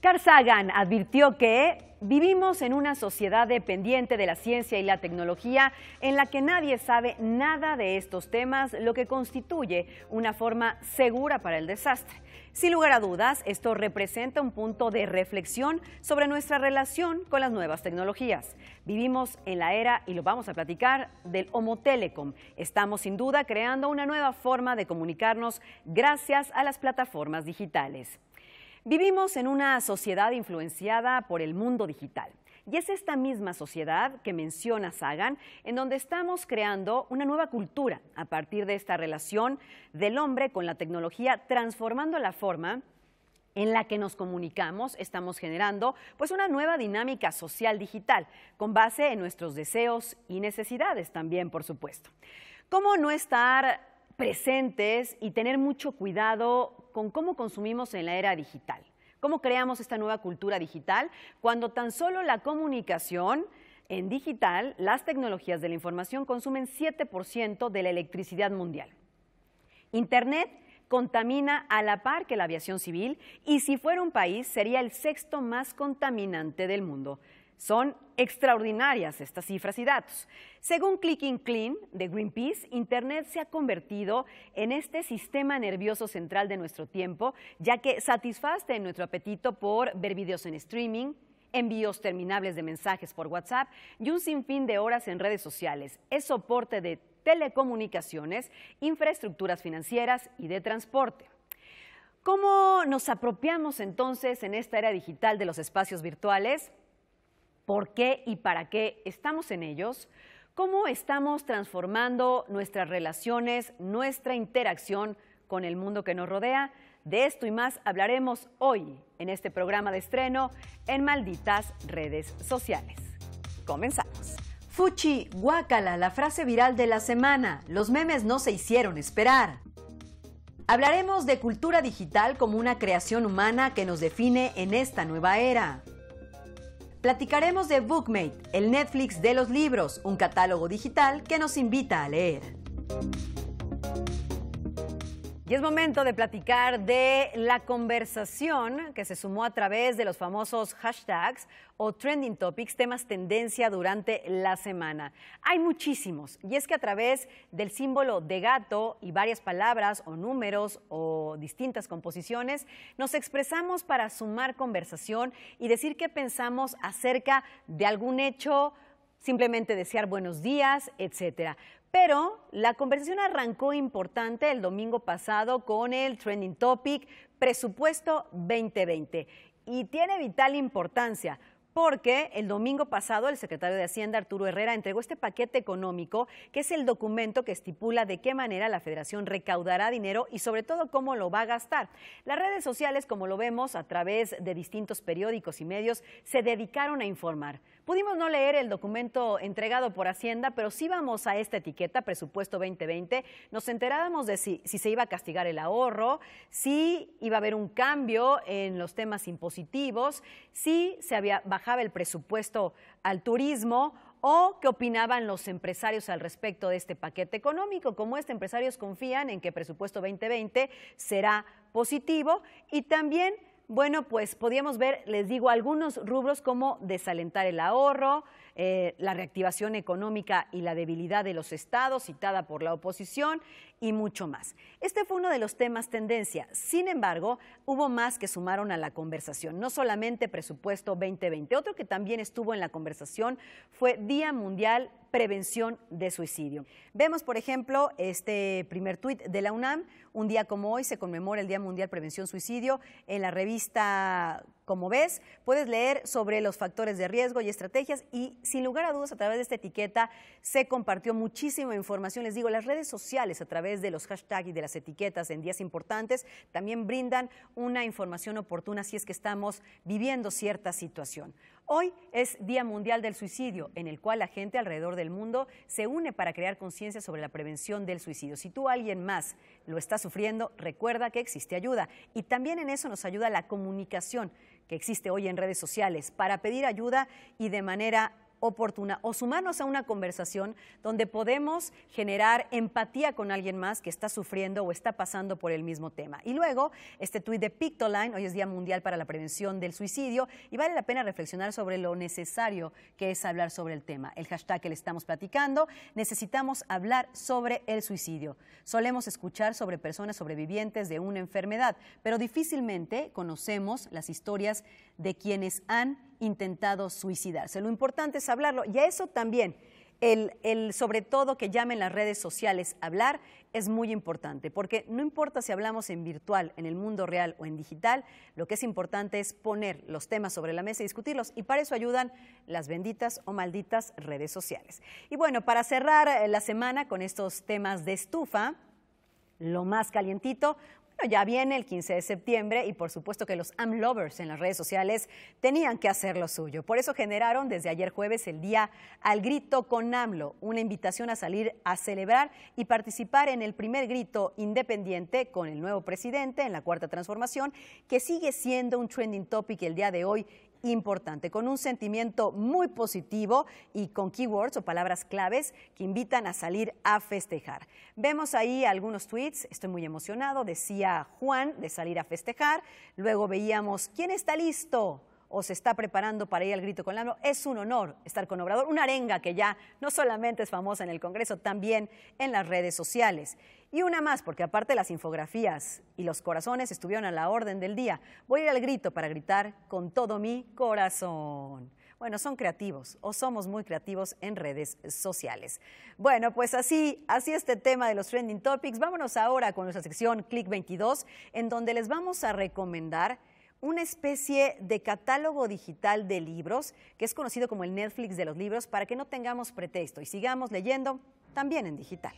Carl Sagan advirtió que vivimos en una sociedad dependiente de la ciencia y la tecnología en la que nadie sabe nada de estos temas, lo que constituye una forma segura para el desastre. Sin lugar a dudas, esto representa un punto de reflexión sobre nuestra relación con las nuevas tecnologías. Vivimos en la era, y lo vamos a platicar, del Homo Telecom. Estamos sin duda creando una nueva forma de comunicarnos gracias a las plataformas digitales. Vivimos en una sociedad influenciada por el mundo digital. Y es esta misma sociedad que menciona Sagan, en donde estamos creando una nueva cultura a partir de esta relación del hombre con la tecnología, transformando la forma en la que nos comunicamos. Estamos generando pues una nueva dinámica social digital, con base en nuestros deseos y necesidades también, por supuesto. ¿Cómo no estar presentes y tener mucho cuidado con cómo consumimos en la era digital? ¿Cómo creamos esta nueva cultura digital cuando tan solo la comunicación en digital, las tecnologías de la información, consumen 7% de la electricidad mundial? Internet contamina a la par que la aviación civil y si fuera un país sería el sexto más contaminante del mundo. Son extraordinarias estas cifras y datos. Según Clicking Clean de Greenpeace, Internet se ha convertido en este sistema nervioso central de nuestro tiempo, ya que satisface nuestro apetito por ver videos en streaming, envíos terminables de mensajes por WhatsApp y un sinfín de horas en redes sociales. Es soporte de telecomunicaciones, infraestructuras financieras y de transporte. ¿Cómo nos apropiamos entonces en esta era digital de los espacios virtuales? ¿Por qué y para qué estamos en ellos? ¿Cómo estamos transformando nuestras relaciones, nuestra interacción con el mundo que nos rodea? De esto y más hablaremos hoy en este programa de estreno en Malditas Redes Sociales. Comenzamos. Fuchi, guácala, la frase viral de la semana. Los memes no se hicieron esperar. Hablaremos de cultura digital como una creación humana que nos define en esta nueva era. Platicaremos de Bookmate, el Netflix de los libros, un catálogo digital que nos invita a leer. Y es momento de platicar de la conversación que se sumó a través de los famosos hashtags o trending topics, temas tendencia durante la semana. Hay muchísimos, y es que a través del símbolo de gato y varias palabras o números o distintas composiciones, nos expresamos para sumar conversación y decir qué pensamos acerca de algún hecho, simplemente desear buenos días, etcétera. Pero la conversación arrancó importante el domingo pasado con el trending topic presupuesto 2020 y tiene vital importancia porque el domingo pasado el secretario de Hacienda, Arturo Herrera, entregó este paquete económico que es el documento que estipula de qué manera la Federación recaudará dinero y sobre todo cómo lo va a gastar. Las redes sociales, como lo vemos a través de distintos periódicos y medios, se dedicaron a informar. Pudimos no leer el documento entregado por Hacienda, pero sí vamos a esta etiqueta, presupuesto 2020, nos enterábamos de si se iba a castigar el ahorro, si iba a haber un cambio en los temas impositivos, si se había bajaba el presupuesto al turismo o qué opinaban los empresarios al respecto de este paquete económico. Como este, empresarios confían en que presupuesto 2020 será positivo y también, bueno, pues podíamos ver, les digo, algunos rubros como desalentar el ahorro, la reactivación económica y la debilidad de los estados, citada por la oposición, y mucho más. Este fue uno de los temas tendencia. Sin embargo, hubo más que sumaron a la conversación, no solamente presupuesto 2020. Otro que también estuvo en la conversación fue Día Mundial Prevención de Suicidio. Vemos, por ejemplo, este primer tuit de la UNAM. Un día como hoy se conmemora el Día Mundial Prevención Suicidio. En la revista Como ves, puedes leer sobre los factores de riesgo y estrategias y sin lugar a dudas a través de esta etiqueta se compartió muchísima información. Les digo, las redes sociales a través de los hashtags y de las etiquetas en días importantes también brindan una información oportuna si es que estamos viviendo cierta situación. Hoy es Día Mundial del Suicidio, en el cual la gente alrededor del mundo se une para crear conciencia sobre la prevención del suicidio. Si tú o alguien más lo está sufriendo, recuerda que existe ayuda. Y también en eso nos ayuda la comunicación que existe hoy en redes sociales para pedir ayuda y de manera oportuna o sumarnos a una conversación donde podemos generar empatía con alguien más que está sufriendo o está pasando por el mismo tema. Y luego, este tuit de Pictoline, hoy es Día Mundial para la Prevención del Suicidio y vale la pena reflexionar sobre lo necesario que es hablar sobre el tema. El hashtag que le estamos platicando, necesitamos hablar sobre el suicidio. Solemos escuchar sobre personas sobrevivientes de una enfermedad, pero difícilmente conocemos las historias de quienes han intentado suicidarse. Lo importante es hablarlo y a eso también, sobre todo que llamen las redes sociales hablar es muy importante porque no importa si hablamos en virtual, en el mundo real o en digital, lo que es importante es poner los temas sobre la mesa y discutirlos y para eso ayudan las benditas o malditas redes sociales. Y bueno, para cerrar la semana con estos temas de estufa, lo más calientito. Bueno, ya viene el 15 de septiembre y por supuesto que los AMLovers en las redes sociales tenían que hacer lo suyo. Por eso generaron desde ayer jueves el día al grito con AMLO, una invitación a salir a celebrar y participar en el primer grito independiente con el nuevo presidente en la Cuarta Transformación, que sigue siendo un trending topic el día de hoy importante, con un sentimiento muy positivo y con keywords o palabras claves que invitan a salir a festejar. Vemos ahí algunos tweets, estoy muy emocionado, decía Juan, de salir a festejar. Luego veíamos, ¿quién está listo o se está preparando para ir al grito con AMLO? Es un honor estar con Obrador, una arenga que ya no solamente es famosa en el Congreso, también en las redes sociales. Y una más, porque aparte las infografías y los corazones estuvieron a la orden del día. Voy a ir al grito para gritar con todo mi corazón. Bueno, son creativos o somos muy creativos en redes sociales. Bueno, pues así este tema de los trending topics. Vámonos ahora con nuestra sección Click 22, en donde les vamos a recomendar una especie de catálogo digital de libros, que es conocido como el Netflix de los libros, para que no tengamos pretexto y sigamos leyendo también en digital.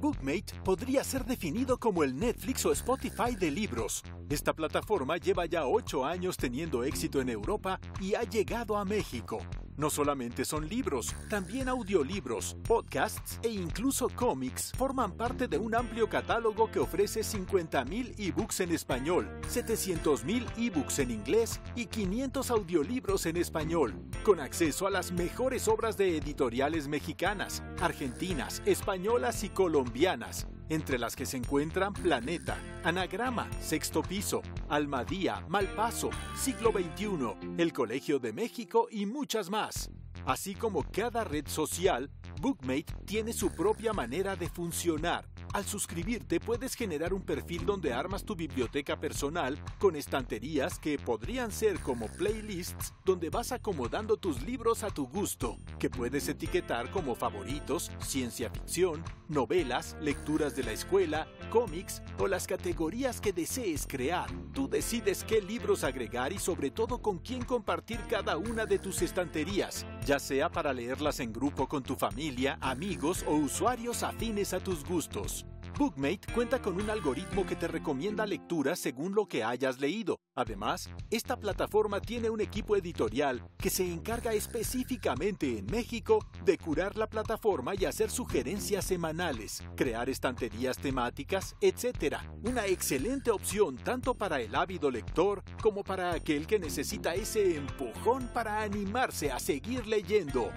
Bookmate podría ser definido como el Netflix o Spotify de libros. Esta plataforma lleva ya 8 años teniendo éxito en Europa y ha llegado a México. No solamente son libros, también audiolibros, podcasts e incluso cómics forman parte de un amplio catálogo que ofrece 50,000 ebooks en español, 700,000 ebooks en inglés y 500 audiolibros en español, con acceso a las mejores obras de editoriales mexicanas, argentinas, españolas y colombianas, entre las que se encuentran Planeta, Anagrama, Sexto Piso, Almadía, Malpaso, Siglo XXI, El Colegio de México y muchas más. Así como cada red social, Bookmate tiene su propia manera de funcionar. Al suscribirte puedes generar un perfil donde armas tu biblioteca personal con estanterías que podrían ser como playlists donde vas acomodando tus libros a tu gusto, que puedes etiquetar como favoritos, ciencia ficción, novelas, lecturas de la escuela, cómics o las categorías que desees crear. Tú decides qué libros agregar y sobre todo con quién compartir cada una de tus estanterías, ya sea para leerlas en grupo con tu familia, amigos o usuarios afines a tus gustos. Bookmate cuenta con un algoritmo que te recomienda lecturas según lo que hayas leído. Además, esta plataforma tiene un equipo editorial que se encarga específicamente en México de curar la plataforma y hacer sugerencias semanales, crear estanterías temáticas, etc. Una excelente opción tanto para el ávido lector como para aquel que necesita ese empujón para animarse a seguir leyendo.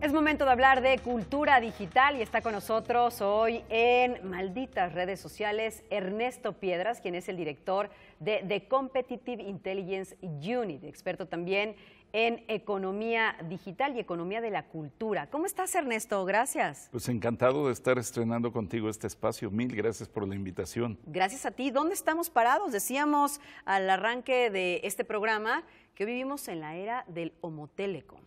Es momento de hablar de cultura digital y está con nosotros hoy en Malditas Redes Sociales Ernesto Piedras, quien es el director de The Competitive Intelligence Unit, experto también en economía digital y economía de la cultura. ¿Cómo estás, Ernesto? Gracias. Pues encantado de estar estrenando contigo este espacio. Mil gracias por la invitación. Gracias a ti. ¿Dónde estamos parados? Decíamos al arranque de este programa que vivimos en la era del Homo Telecom.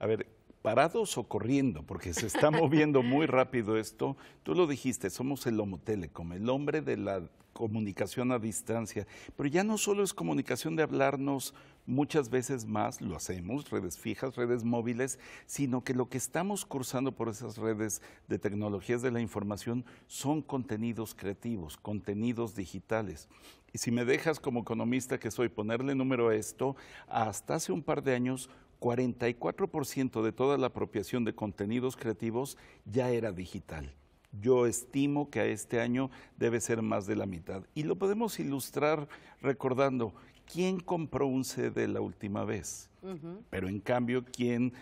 A ver, parados o corriendo, porque se está moviendo muy rápido esto. Tú lo dijiste, somos el Homo Telecom, el hombre de la comunicación a distancia. Pero ya no solo es comunicación de hablarnos muchas veces más, lo hacemos, redes fijas, redes móviles, sino que lo que estamos cursando por esas redes de tecnologías de la información son contenidos creativos, contenidos digitales. Y si me dejas como economista que soy ponerle número a esto, hasta hace un par de años 44% de toda la apropiación de contenidos creativos ya era digital. Yo estimo que a este año debe ser más de la mitad. Y lo podemos ilustrar recordando, ¿quién compró un CD la última vez? Pero en cambio, ¿quién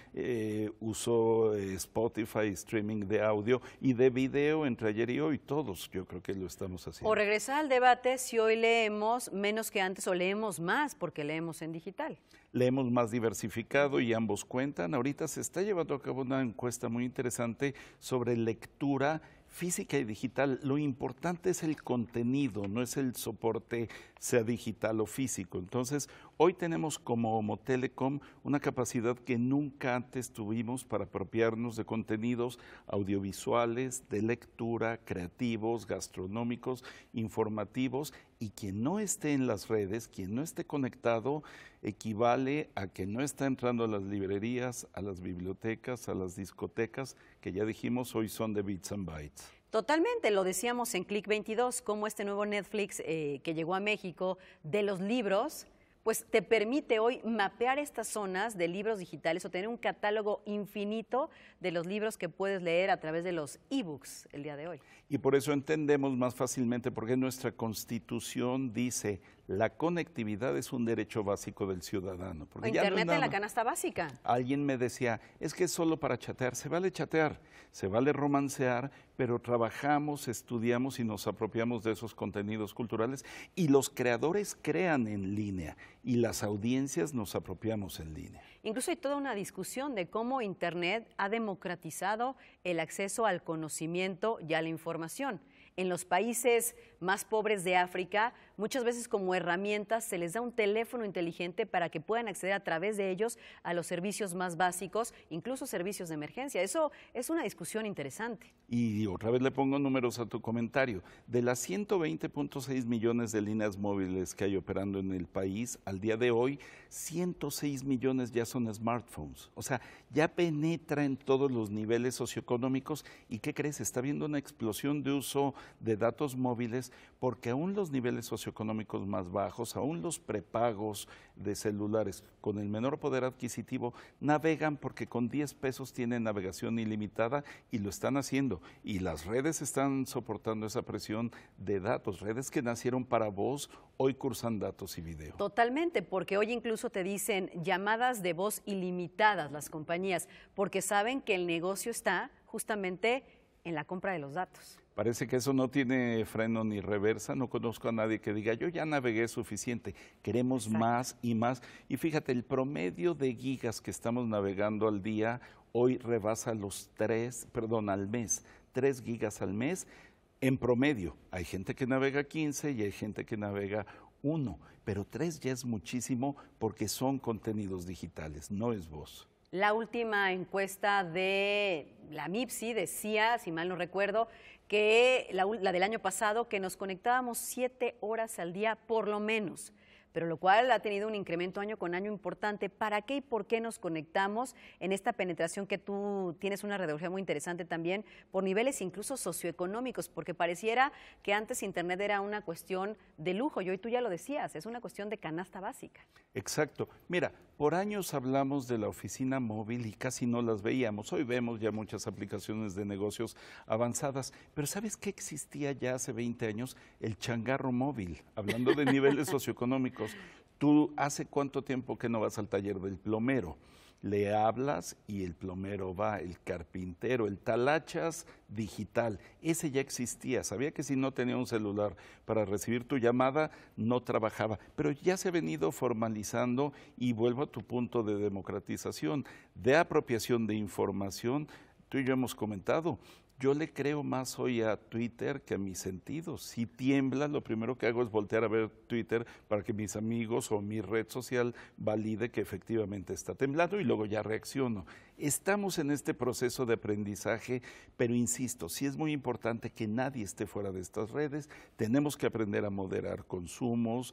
usó Spotify, streaming de audio y de video entre ayer y hoy? Todos, yo creo que lo estamos haciendo. O regresar al debate si hoy leemos menos que antes o leemos más porque leemos en digital. Leemos más diversificado y ambos cuentan. Ahorita se está llevando a cabo una encuesta muy interesante sobre lectura física y digital. Lo importante es el contenido, no es el soporte, sea digital o físico. Entonces, hoy tenemos como Homo Telecom una capacidad que nunca antes tuvimos para apropiarnos de contenidos audiovisuales, de lectura, creativos, gastronómicos, informativos. Y quien no esté en las redes, quien no esté conectado, equivale a que no está entrando a las librerías, a las bibliotecas, a las discotecas, que ya dijimos hoy son de bits and bytes. Totalmente, lo decíamos en Click 22, como este nuevo Netflix que llegó a México de los libros, pues te permite hoy mapear estas zonas de libros digitales o tener un catálogo infinito de los libros que puedes leer a través de los e-books el día de hoy. Y por eso entendemos más fácilmente por qué nuestra Constitución dice la conectividad es un derecho básico del ciudadano. Porque Internet ya no en la canasta básica. Alguien me decía, es que es solo para chatear. Se vale chatear, se vale romancear, pero trabajamos, estudiamos y nos apropiamos de esos contenidos culturales. Y los creadores crean en línea y las audiencias nos apropiamos en línea. Incluso hay toda una discusión de cómo Internet ha democratizado el acceso al conocimiento y a la información. En los países más pobres de África, muchas veces como herramientas se les da un teléfono inteligente para que puedan acceder a través de ellos a los servicios más básicos, incluso servicios de emergencia. Eso es una discusión interesante. Y otra vez le pongo números a tu comentario. De las 120.6 millones de líneas móviles que hay operando en el país, al día de hoy, 106 millones ya son smartphones. O sea, ya penetra en todos los niveles socioeconómicos. ¿Y qué crees? Está habiendo una explosión de uso de datos móviles, porque aún los niveles socioeconómicos más bajos, aún los prepagos de celulares con el menor poder adquisitivo, navegan porque con 10 pesos tienen navegación ilimitada y lo están haciendo. Y las redes están soportando esa presión de datos, redes que nacieron para voz, hoy cursan datos y video. Totalmente, porque hoy incluso te dicen llamadas de voz ilimitadas las compañías, porque saben que el negocio está justamente en la compra de los datos. Parece que eso no tiene freno ni reversa, no conozco a nadie que diga, yo ya navegué suficiente, queremos más y más. Y fíjate, el promedio de gigas que estamos navegando al día hoy rebasa los 3 gigas al mes en promedio. Hay gente que navega 15 y hay gente que navega 1, pero 3 ya es muchísimo porque son contenidos digitales, no es voz. La última encuesta de la MIPSI decía, si mal no recuerdo, que la del año pasado, que nos conectábamos 7 horas al día por lo menos, pero lo cual ha tenido un incremento año con año importante. ¿Para qué y por qué nos conectamos en esta penetración que tú tienes una radiografía muy interesante también por niveles incluso socioeconómicos? Porque pareciera que antes Internet era una cuestión de lujo y hoy tú ya lo decías, es una cuestión de canasta básica. Exacto. Mira, por años hablamos de la oficina móvil y casi no las veíamos. Hoy vemos ya muchas aplicaciones de negocios avanzadas, pero ¿sabes qué existía ya hace 20 años? El changarro móvil, hablando de niveles socioeconómicos. ¿Tú hace cuánto tiempo que no vas al taller del plomero? Le hablas y el plomero va, el carpintero, el talachas digital. Ese ya existía. Sabía que si no tenía un celular para recibir tu llamada, no trabajaba. Pero ya se ha venido formalizando y vuelvo a tu punto de democratización, de apropiación de información. Tú y yo hemos comentado. Yo le creo más hoy a Twitter que a mis sentidos. Si tiembla, lo primero que hago es voltear a ver Twitter para que mis amigos o mi red social valide que efectivamente está temblando y luego ya reacciono. Estamos en este proceso de aprendizaje, pero insisto, sí es muy importante que nadie esté fuera de estas redes. Tenemos que aprender a moderar consumos,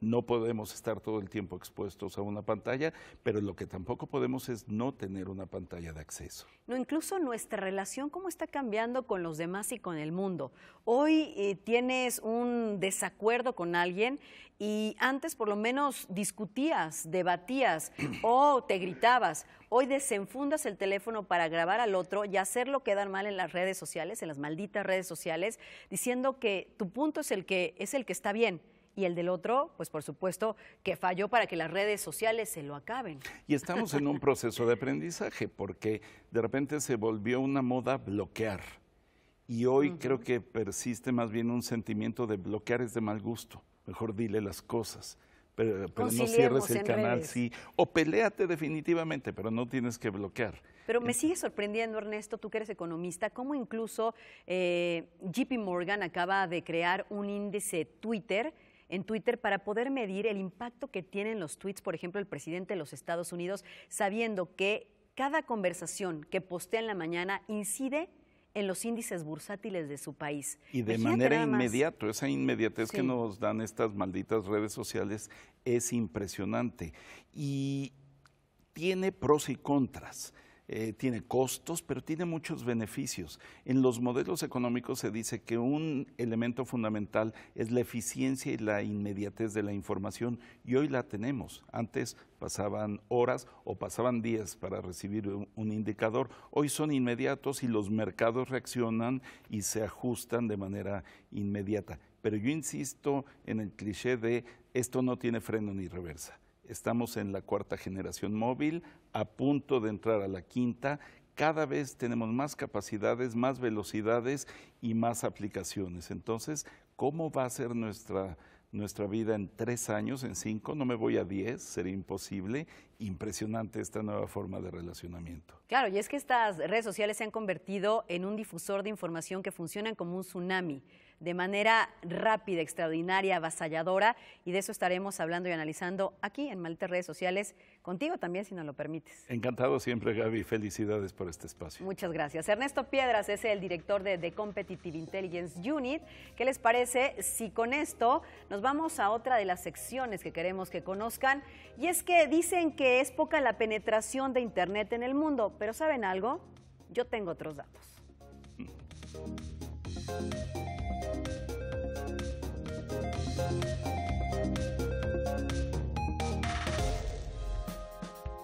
no podemos estar todo el tiempo expuestos a una pantalla, pero lo que tampoco podemos es no tener una pantalla de acceso. No, incluso nuestra relación, ¿cómo está cambiando con los demás y con el mundo? Hoy tienes un desacuerdo con alguien y antes por lo menos discutías, debatías o te gritabas. Hoy desenfundas el teléfono para grabar al otro y hacerlo quedar mal en las redes sociales, en las malditas redes sociales, diciendo que tu punto es el que está bien. Y el del otro, pues por supuesto, que falló para que las redes sociales se lo acaben. Y estamos en un proceso de aprendizaje porque de repente se volvió una moda bloquear. Y hoy creo que persiste más bien un sentimiento de bloquear es de mal gusto. Mejor dile las cosas. Pero no cierres el canal, redes. Sí. O peléate definitivamente, pero no tienes que bloquear. Pero me sigue sorprendiendo, Ernesto, tú que eres economista, cómo incluso JP Morgan acaba de crear un índice Twitter para poder medir el impacto que tienen los tweets, por ejemplo, el presidente de los Estados Unidos, sabiendo que cada conversación que postea en la mañana incide en los índices bursátiles de su país. Y de manera inmediata, esa inmediatez que nos dan estas malditas redes sociales es impresionante. Y tiene pros y contras. Tiene costos, pero tiene muchos beneficios. En los modelos económicos se dice que un elemento fundamental es la eficiencia y la inmediatez de la información, y hoy la tenemos. Antes pasaban horas o pasaban días para recibir un indicador. Hoy son inmediatos y los mercados reaccionan y se ajustan de manera inmediata. Pero yo insisto en el cliché de esto no tiene freno ni reversa. Estamos en la cuarta generación móvil, a punto de entrar a la quinta. Cada vez tenemos más capacidades, más velocidades y más aplicaciones. Entonces, ¿cómo va a ser nuestra vida en 3 años, en 5? No me voy a 10, sería imposible. Impresionante esta nueva forma de relacionamiento. Claro, y es que estas redes sociales se han convertido en un difusor de información que funcionan como un tsunami, de manera rápida, extraordinaria, avasalladora, y de eso estaremos hablando y analizando aquí en Malditas Redes Sociales, contigo también, si nos lo permites. Encantado siempre, Gaby. Felicidades por este espacio. Muchas gracias. Ernesto Piedras es el director de The Competitive Intelligence Unit. ¿Qué les parece si con esto nos vamos a otra de las secciones que queremos que conozcan? Y es que dicen que es poca la penetración de Internet en el mundo, pero ¿saben algo? Yo tengo otros datos.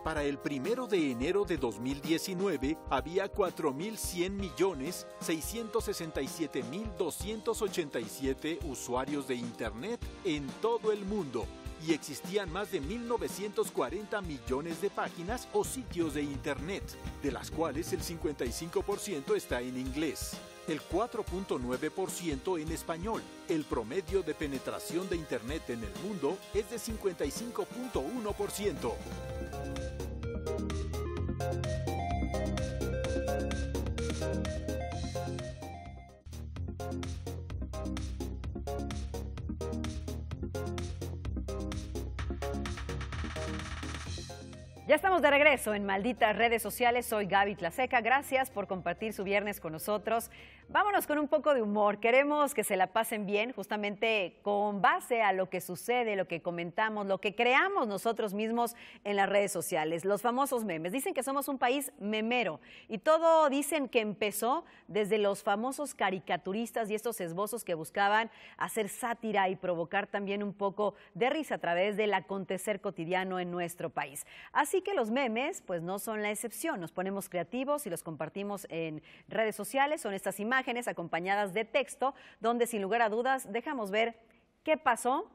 Para el 1 de enero de 2019 había 4.100.667.287 usuarios de Internet en todo el mundo y existían más de 1.940 millones de páginas o sitios de Internet, de las cuales el 55% está en inglés, el 4.9% en español. El promedio de penetración de Internet en el mundo es de 55.1%. Ya estamos de regreso en Malditas Redes Sociales. Soy Gaby Tlaseca. Gracias por compartir su viernes con nosotros. Vámonos con un poco de humor. Queremos que se la pasen bien, justamente con base a lo que sucede, lo que comentamos, lo que creamos nosotros mismos en las redes sociales. Los famosos memes. Dicen que somos un país memero y todo dicen que empezó desde los famosos caricaturistas y estos esbozos que buscaban hacer sátira y provocar también un poco de risa a través del acontecer cotidiano en nuestro país. Así que los memes pues no son la excepción, nos ponemos creativos y los compartimos en redes sociales. Son estas imágenes acompañadas de texto donde sin lugar a dudas dejamos ver qué pasó,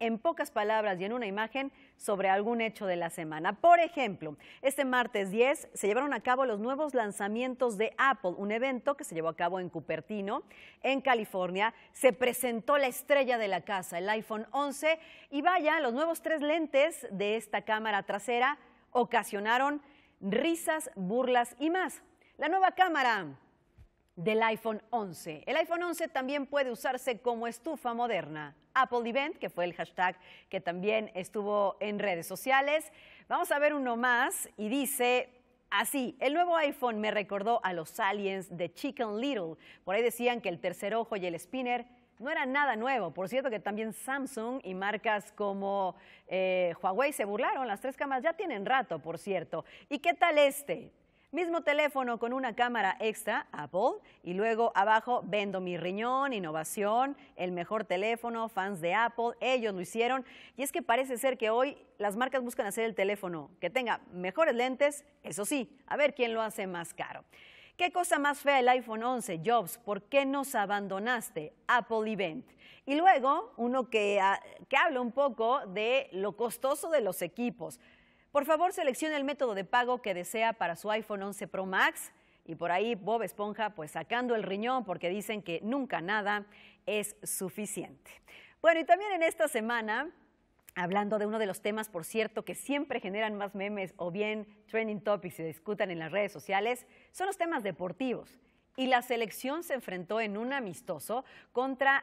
en pocas palabras y en una imagen sobre algún hecho de la semana. Por ejemplo, este martes 10 se llevaron a cabo los nuevos lanzamientos de Apple, un evento que se llevó a cabo en Cupertino, en California. Se presentó la estrella de la casa, el iPhone 11, y vaya, los nuevos tres lentes de esta cámara trasera ocasionaron risas, burlas y más. La nueva cámara del iPhone 11. El iPhone 11 también puede usarse como estufa moderna. Apple Event, que fue el hashtag que también estuvo en redes sociales. Vamos a ver uno más y dice así: el nuevo iPhone me recordó a los aliens de Chicken Little. Por ahí decían que el tercer ojo y el spinner no era nada nuevo. Por cierto que también Samsung y marcas como Huawei se burlaron. Las tres cámaras ya tienen rato, por cierto. ¿Y qué tal este? Mismo teléfono con una cámara extra, Apple, y luego abajo vendo mi riñón, innovación, el mejor teléfono, fans de Apple, ellos lo hicieron. Y es que parece ser que hoy las marcas buscan hacer el teléfono que tenga mejores lentes, eso sí, a ver quién lo hace más caro. ¿Qué cosa más fea el iPhone 11, Jobs? ¿Por qué nos abandonaste? Apple Event. Y luego uno que habla un poco de lo costoso de los equipos. Por favor, seleccione el método de pago que desea para su iPhone 11 Pro Max. Y por ahí Bob Esponja, pues sacando el riñón, porque dicen que nunca nada es suficiente. Bueno, y también en esta semana, hablando de uno de los temas, por cierto, que siempre generan más memes o bien trending topics se discutan en las redes sociales, son los temas deportivos. Y la selección se enfrentó en un amistoso contra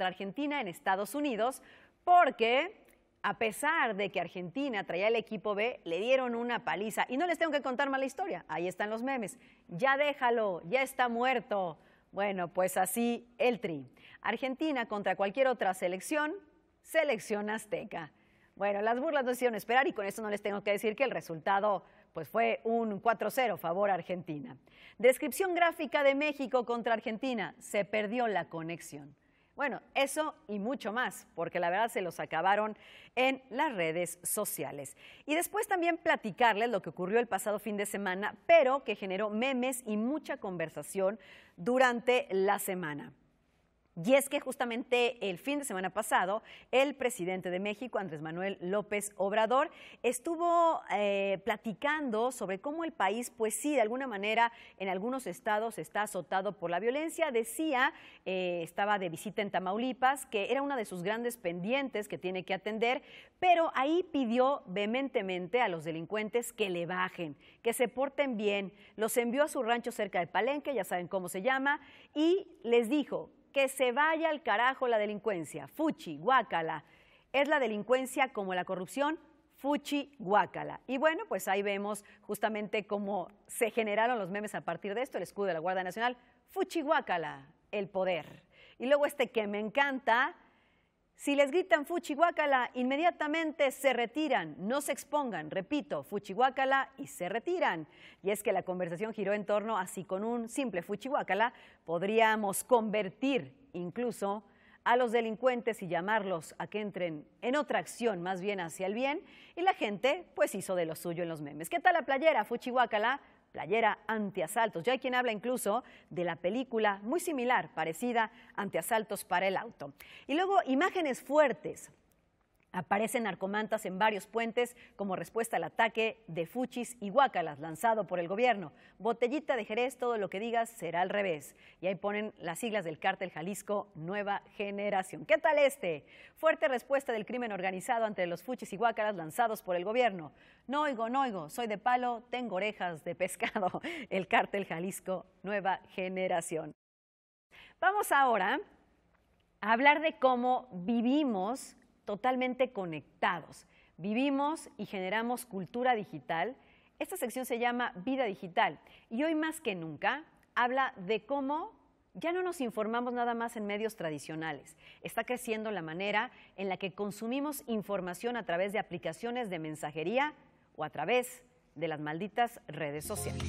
Argentina en Estados Unidos, porque a pesar de que Argentina traía el equipo B, le dieron una paliza. Y no les tengo que contar mala historia, ahí están los memes. Ya déjalo, ya está muerto. Bueno, pues así el Tri. Argentina contra cualquier otra selección, selección azteca. Bueno, las burlas no hicieron esperar y con eso no les tengo que decir que el resultado pues fue un 4-0 favor a Argentina. Descripción gráfica de México contra Argentina, se perdió la conexión. Bueno, eso y mucho más, porque la verdad se los acabaron en las redes sociales. Y después también platicarles lo que ocurrió el pasado fin de semana, pero que generó memes y mucha conversación durante la semana. Y es que justamente el fin de semana pasado, el presidente de México, Andrés Manuel López Obrador, estuvo platicando sobre cómo el país, pues sí, de alguna manera, en algunos estados está azotado por la violencia. Decía, estaba de visita en Tamaulipas, que era una de sus grandes pendientes que tiene que atender, pero ahí pidió vehementemente a los delincuentes que le bajen, que se porten bien. Los envió a su rancho cerca de Palenque, ya saben cómo se llama, y les dijo que se vaya al carajo la delincuencia, fuchi, guácala. Es la delincuencia como la corrupción, fuchi, guácala. Y bueno, pues ahí vemos justamente cómo se generaron los memes a partir de esto, el escudo de la Guardia Nacional, fuchi, guácala, el poder. Y luego este que me encanta, si les gritan fuchi, guácala, inmediatamente se retiran, no se expongan, repito, fuchi, guácala y se retiran. Y es que la conversación giró en torno a si con un simple fuchi, guácala podríamos convertir incluso a los delincuentes y llamarlos a que entren en otra acción, más bien hacia el bien, y la gente pues hizo de lo suyo en los memes. ¿Qué tal la playera fuchi, guácala? Playera antiasaltos. Ya hay quien habla incluso de la película muy similar, parecida, Antiasaltos para el auto. Y luego imágenes fuertes. Aparecen narcomantas en varios puentes como respuesta al ataque de fuchis y guácalas lanzado por el gobierno. Botellita de Jerez, todo lo que digas será al revés. Y ahí ponen las siglas del Cártel Jalisco Nueva Generación. ¿Qué tal este? Fuerte respuesta del crimen organizado ante los fuchis y guácalas lanzados por el gobierno. No oigo, no oigo, soy de palo, tengo orejas de pescado. El Cártel Jalisco Nueva Generación. Vamos ahora a hablar de cómo vivimos totalmente conectados. Vivimos y generamos cultura digital. Esta sección se llama Vida Digital y hoy más que nunca habla de cómo ya no nos informamos nada más en medios tradicionales. Está creciendo la manera en la que consumimos información a través de aplicaciones de mensajería o a través de las malditas redes sociales.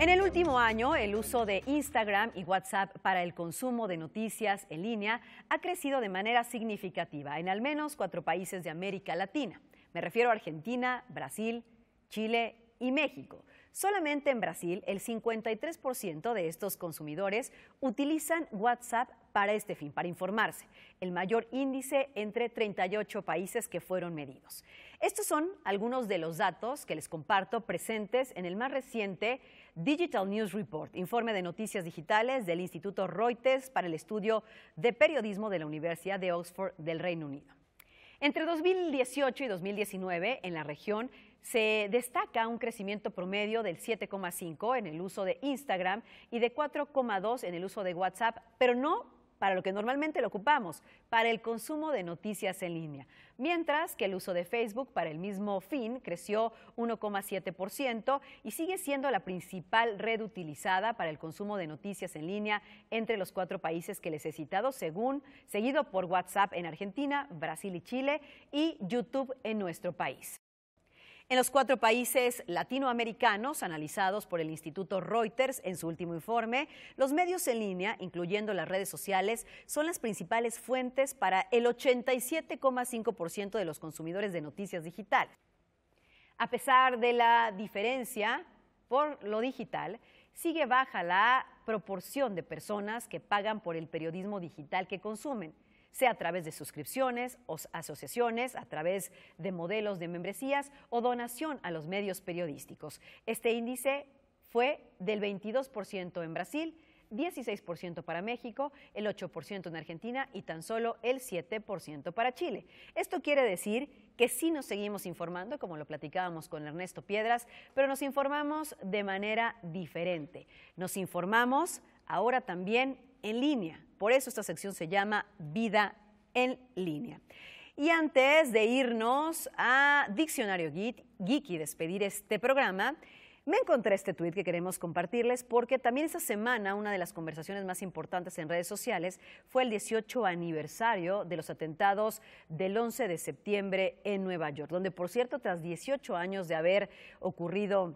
En el último año, el uso de Instagram y WhatsApp para el consumo de noticias en línea ha crecido de manera significativa en al menos 4 países de América Latina. Me refiero a Argentina, Brasil, Chile y México. Solamente en Brasil, el 53% de estos consumidores utilizan WhatsApp para este fin, para informarse, el mayor índice entre 38 países que fueron medidos. Estos son algunos de los datos que les comparto presentes en el más reciente Digital News Report, informe de noticias digitales del Instituto Reuters para el estudio de periodismo de la Universidad de Oxford del Reino Unido. Entre 2018 y 2019, en la región, se destaca un crecimiento promedio del 7,5 en el uso de Instagram y de 4,2 en el uso de WhatsApp, pero no para lo que normalmente lo ocupamos, para el consumo de noticias en línea. Mientras que el uso de Facebook para el mismo fin creció 1,7% y sigue siendo la principal red utilizada para el consumo de noticias en línea entre los 4 países que les he citado, seguido por WhatsApp en Argentina, Brasil y Chile y YouTube en nuestro país. En los 4 países latinoamericanos analizados por el Instituto Reuters en su último informe, los medios en línea, incluyendo las redes sociales, son las principales fuentes para el 87,5% de los consumidores de noticias digitales. A pesar de la diferencia por lo digital, sigue baja la proporción de personas que pagan por el periodismo digital que consumen, sea a través de suscripciones o asociaciones, a través de modelos de membresías o donación a los medios periodísticos. Este índice fue del 22% en Brasil, 16% para México, el 8% en Argentina y tan solo el 7% para Chile. Esto quiere decir que sí nos seguimos informando, como lo platicábamos con Ernesto Piedras, pero nos informamos de manera diferente. Nos informamos ahora también en línea. Por eso esta sección se llama Vida en Línea. Y antes de irnos a Diccionario Geek y despedir este programa, me encontré este tuit que queremos compartirles porque también esta semana una de las conversaciones más importantes en redes sociales fue el 18 aniversario de los atentados del 11 de septiembre en Nueva York, donde por cierto tras 18 años de haber ocurrido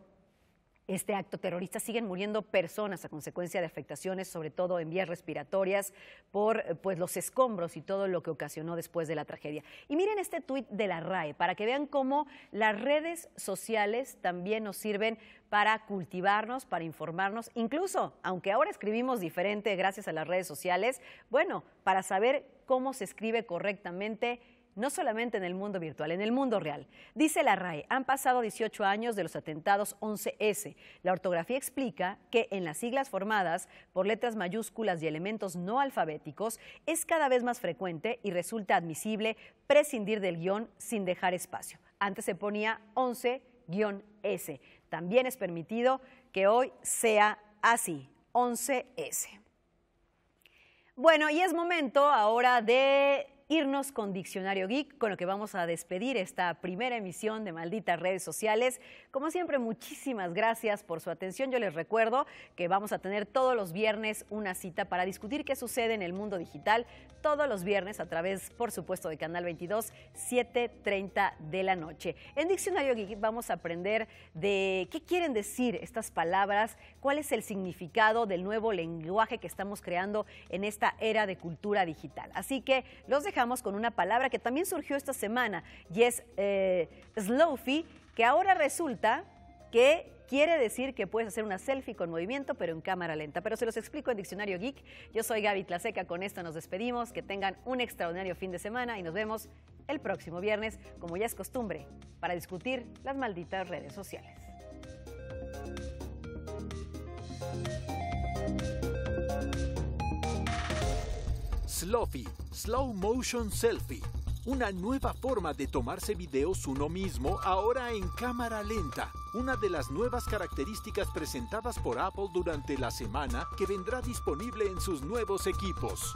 este acto terrorista, siguen muriendo personas a consecuencia de afectaciones, sobre todo en vías respiratorias, por los escombros y todo lo que ocasionó después de la tragedia. Y miren este tuit de la RAE, para que vean cómo las redes sociales también nos sirven para cultivarnos, para informarnos, incluso, aunque ahora escribimos diferente gracias a las redes sociales, bueno, para saber cómo se escribe correctamente, no solamente en el mundo virtual, en el mundo real. Dice la RAE, han pasado 18 años de los atentados 11S. La ortografía explica que en las siglas formadas por letras mayúsculas y elementos no alfabéticos es cada vez más frecuente y resulta admisible prescindir del guión sin dejar espacio. Antes se ponía 11-S. También es permitido que hoy sea así, 11S. Bueno, y es momento ahora de irnos con Diccionario Geek, con lo que vamos a despedir esta primera emisión de Malditas Redes Sociales. Como siempre, muchísimas gracias por su atención. Yo les recuerdo que vamos a tener todos los viernes una cita para discutir qué sucede en el mundo digital, todos los viernes a través, por supuesto, de Canal 22, 7:30 de la noche. En Diccionario Geek vamos a aprender de qué quieren decir estas palabras, cuál es el significado del nuevo lenguaje que estamos creando en esta era de cultura digital. Así que los dejamos con una palabra que también surgió esta semana y es Slofi, que ahora resulta que quiere decir que puedes hacer una selfie con movimiento pero en cámara lenta. Pero se los explico en Diccionario Geek. Yo soy Gaby Tlaseca, con esto nos despedimos, que tengan un extraordinario fin de semana y nos vemos el próximo viernes, como ya es costumbre, para discutir las malditas redes sociales. Slofi, Slow Motion Selfie, una nueva forma de tomarse videos uno mismo, ahora en cámara lenta. Una de las nuevas características presentadas por Apple durante la semana que vendrá disponible en sus nuevos equipos.